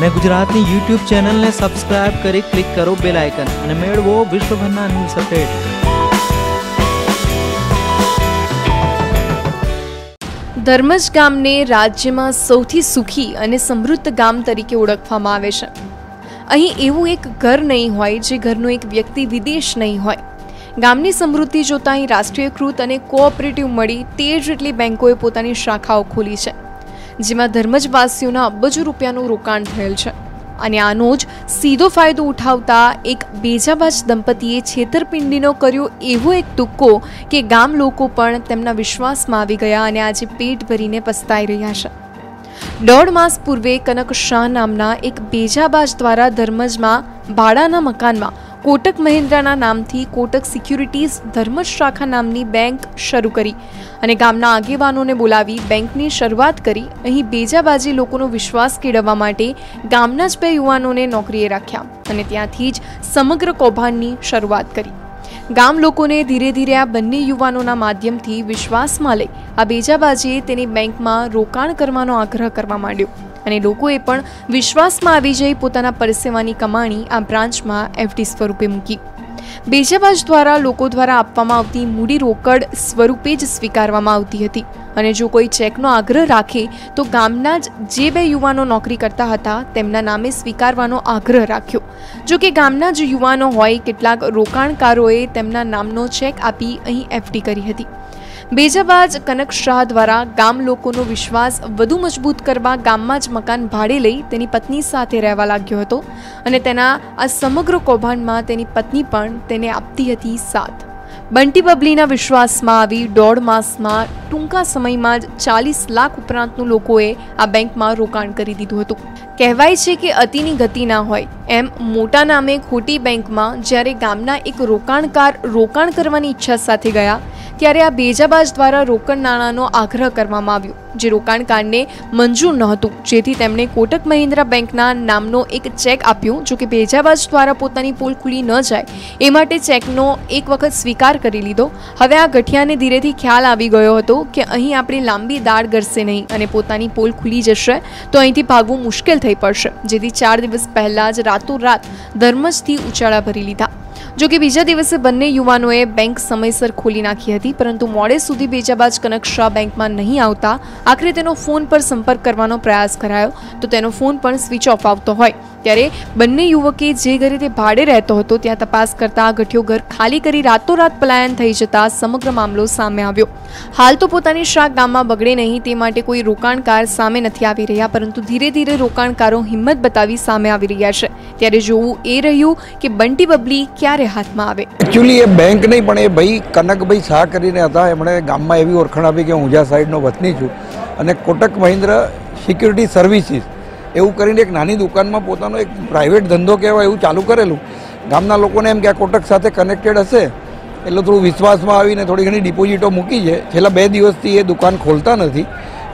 અને ગુજરાતની YouTube ચેનલને સબસ્ક્રાઇબ કરી ક્લિક કરો બેલ આઇકન અને મેળવો વિશ્વભરના ન્યૂઝ અપડેટ। धर्मज गामने राज्य में सौथी सुखी और समृद्ध गाम तरीके ओळखवामां आवे छे। अहीं एवुं एक घर नहीं होय जे घरनो एक व्यक्ति विदेश नहीं होय। गामनी समृद्धि जोता अहीं राष्ट्रीयकृत और कोऑपरेटिव मळी 13 जेटली बैंकोए पोतानी शाखाओ खोली छे, जेमां धर्मजवासीओना अबजो रूपियानुं रोकाण थयेल छे અને આનો જ સીધો ફાયદો ઉઠાવતા એક બેજાબાજ દંપતીએ છેતરપિંડીનો કર્યો એવો એક તુક્કો કે ગામ લોકો પણ તેમના વિશ્વાસમાં આવી ગયા અને આજે પેટ ભરીને પસ્તાઈ રહ્યા છે। દોઢ માસ પૂર્વે કનક શાહ નામના એક બેજાબાજ દ્વારા ધર્મજમાં ભાડાના મકાનમાં કોટક મહિન્દ્રાના નામથી કોટક સિક્યુરિટીઝ ધર્મજ શાખા નામની બેંક શરૂ કરી અને ગામના આગેવાનોને બોલાવી બેંકની શરૂઆત કરી અહીં બેજાબાજી લોકોનો વિશ્વાસ કેળવવા માટે ગામના જ બે યુવાનોને નોકરીએ રાખ્યા અને ત્યાંથી જ સમગ્ર કૌભાંડની શરૂઆત કરી। ગામ લોકોને ધીરે ધીરે આ બંને યુવાનોના માધ્યમથી વિશ્વાસમાં લઈ આ બેજાબાજીએ તેની બેંકમાં રોકાણ કરવાનો આગ્રહ કરવા માંડ્યો અને લોકોએ પણ વિશ્વાસમાં આવી જઈ પોતાના પરસેવાની કમાણી આ બ્રાન્ચમાં એફડી સ્વરૂપે મૂકી। બેજાબાજ દ્વારા લોકો દ્વારા આપવામાં આવતી મૂડી રોકડ સ્વરૂપે જ સ્વીકારવામાં આવતી હતી અને જો કોઈ ચેકનો આગ્રહ રાખે તો ગામના જ જે બે યુવાનો નોકરી કરતા હતા તેમના નામે સ્વીકારવાનો આગ્રહ રાખ્યો। જો કે ગામના જ યુવાનો હોય કેટલાક રોકાણકારોએ તેમના નામનો ચેક આપી અહીં એફડી કરી હતી। बेजाबाज कनक शाह द्वारा गाम लोकोनो विश्वास वधु मजबूत करवा गाम में ज मकान भाड़े लई तेनी पत्नी साथे रहवा लाग्यो हतो अने तेना आ समग्र कौभांड में तेनी पत्नी पण तेने आपती हती साथ। बंटी बबलीना विश्वास में आवी दौड़ मास में टूंका समय में 40 लाख उपरांतनु लोकोए आ बैंक में रोकाण करी दीधुं हतुं। कहेवाय छे के अतिनी गति ना होय एम मोटा नामे खोटी बैंक में ज्यारे गामना एक रोकाणकार रोकाण करवानी इच्छा साथे गया ત્યારે આ બેજાબાજ દ્વારા રોકડ નાણાંનો આગ્રહ કરવામાં આવ્યો જે રોકાણકારને મંજૂર નહોતું, જેથી તેમણે કોટક મહિન્દ્રા બેંકના નામનો એક ચેક આપ્યો। જો કે બેજાબાજ દ્વારા પોતાની પોલ ખુલી ન જાય એ માટે ચેકનો એક વખત સ્વીકાર કરી લીધો। હવે આ ગઠિયાને ધીરેથી ખ્યાલ આવી ગયો હતો કે અહીં આપણી લાંબી દાળ ગરશે નહીં અને પોતાની પોલ ખુલી જશે તો અહીંથી ભાગવું મુશ્કેલ થઈ પડશે, જેથી 4 દિવસ પહેલાં જ રાતોરાત ધર્મજથી ઉછાળા ભરી લીધા। जो कि बीजा दिवसे बंने युवानोए बैंक समयसर खोली नाखी हती, परंतु मोड़े सुधी बेजाबाज कनक शाह बैंक में नहीं आवता आखिर तेनो फोन पर संपर्क करवानो प्रयास करायो तो तेनो फोन पर स्विच ऑफ आवतो होय। त्यारे बंने युवके जे घरे ते भाड़े रहतो हतो त्यां तपास करता गठियो घर खाली करी रातोरात पलायन थई जता समग्र मामलो सामे आव्यो। हाल तो पोतानी शाख गाममां बगड़े नहीं ते माटे कोई रोकाणकार सामे नथी आवी रह्या, परंतु धीरे धीरे रोकाणकारो हिम्मत बतावी सामे आवी रह्या छे। त्यारे जोवुं ए रह्युं के बंटी बबली क्यारे हाथमां आवे। एक्चुअली ए बैंक नहीं पण ए भाई कनक भाई शाह करीने हता, एमणे गाममां एवी ओळखाण आपी के ऊंझा साइडनो वतनी छुं अने कोटक महिंद्रा सिक्युरिटी सर्विसीस एवं करीने एक नानी दुकान में पोतानो एक प्राइवेट धंधो कहेवाय एवं चालू करेलू। गामना लोकोने एम के आ कोटक साथे कनेक्टेड हशे एटले थोड़ा विश्वास में आवीने थोड़ी घणी डिपोजिटो मूकी छे। छेल्ला 2 दिवसथी ए दुकान खोलता नथी।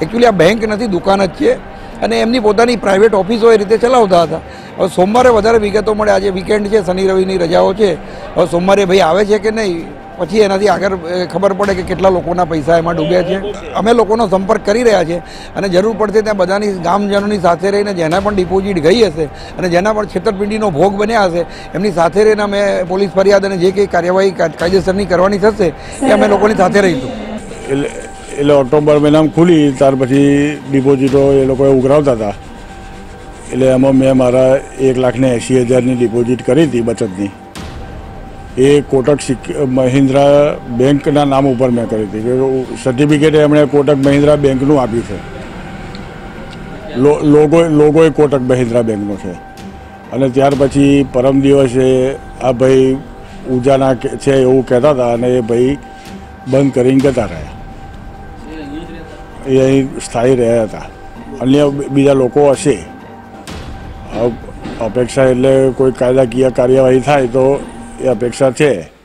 एक्चुअली आ बैंक नथी, दुकान ज छे अने एमनी पोतानी प्राइवेट ऑफिसो ए रीते चलावता हता। हवे सोमवारे वधारे विगतो मळे। आज वीकेंड छे, शनि रविनी रजाओ छे। हवे सोमवारे भाई आवे छे के नहीं पछी एनाथी आगर खबर पड़े कि केटला लोकोना पैसा एमां डूब्या छे। अमे लोकोनो संपर्क करी रह्या छे अने जरूर पड़शे त्यां बधानी गामजनोनी साथे रहीने जेना पण डिपोजिट गई हशे अने जेना पण छेतरपिंडीनो भोग बन्या हशे एमनी साथे रहीने अमे पोलीस फरियाद अने जे कंई कार्यवाही कायदेसरनी करवानी थशे ए अमे लोकोनी साथे रहीशुं। एटले ऑक्टोबर महीनामां खुली त्यार पछी डिपोजिटो ए लोकोए उघरावता हता एटले एमां मे मारा 1,80,000 डिपोजिट करी हती बचतनी। ये कोटक महिंद्रा बैंक ना नाम पर मैं करी थी। सर्टिफिकेट हमने कोटक महिंद्रा बैंक नु आपी है। लोगोए कोटक महिंद्रा बैंक नो है अने त्यार पछी परम दिवसे आ भाई ऊर्जाना छे एवं कहता था अने भाई बंद करीने गता रह्या। ये अहीं स्थायी रह्या था। अन्य बीजा लोको हशे। अपेक्षा एटले कोई कायदाकीय कार्यवाही थाय तो ये अपेक्षा है।